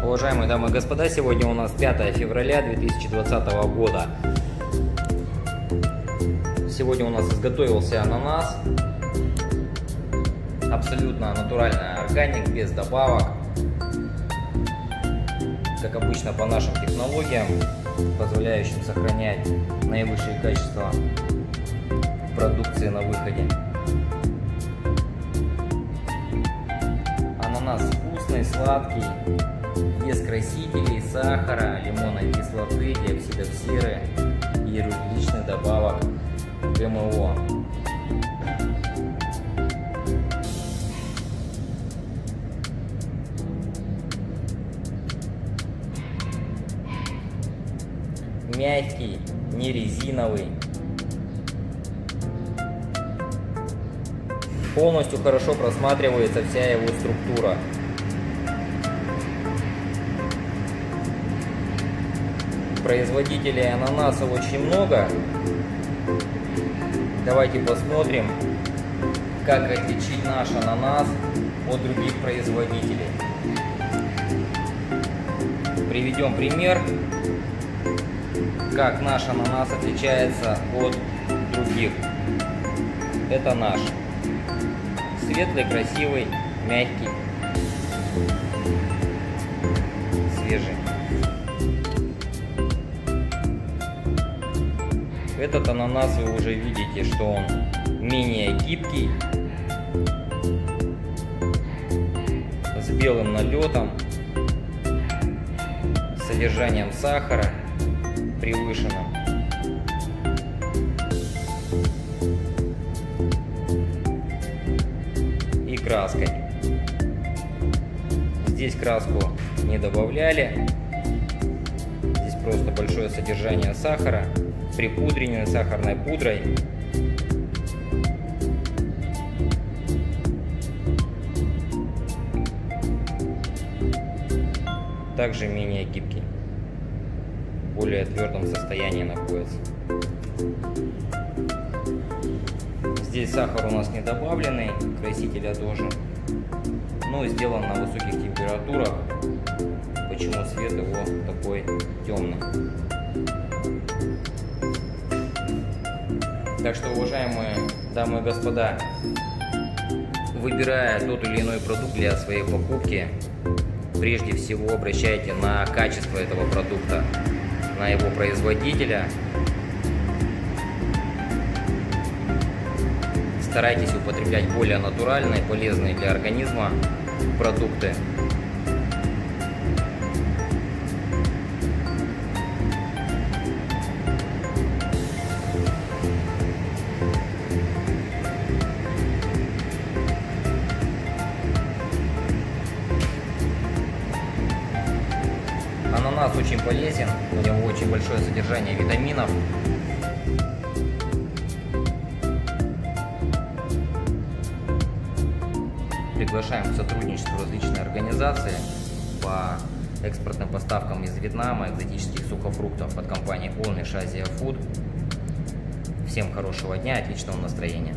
Уважаемые дамы и господа, сегодня у нас 5 февраля 2020 года. Сегодня у нас изготовился ананас. Абсолютно натуральный органик, без добавок. Как обычно, по нашим технологиям, позволяющим сохранять наивысшие качества продукции на выходе. Ананас вкусный, сладкий, без красителей, сахара, лимонной кислоты, диоксидов серы и различных добавок ГМО. Мягкий, не резиновый. Полностью хорошо просматривается вся его структура. Производителей ананасов очень много. Давайте посмотрим, как отличить наш ананас от других производителей. Приведем пример, как наш ананас отличается от других. Это наш светлый, красивый, мягкий, свежий. Этот ананас вы уже видите, что он менее гибкий, с белым налетом, содержанием сахара превышенным. И краской. Здесь краску не добавляли. Здесь просто большое содержание сахара, припудренной сахарной пудрой. Также менее гибкий, в более твердом состоянии находится. Здесь сахар у нас не добавленный, красителя тоже, но сделан на высоких температурах, почему цвет его такой темный. Так что, уважаемые дамы и господа, выбирая тот или иной продукт для своей покупки, прежде всего обращайте на качество этого продукта, на его производителя. Старайтесь употреблять более натуральные, полезные для организма продукты. Ананас очень полезен, у него очень большое содержание витаминов. Приглашаем к сотрудничеству различные организации по экспортным поставкам из Вьетнама экзотических сухофруктов от компании Olmish Asia Food. Всем хорошего дня, отличного настроения.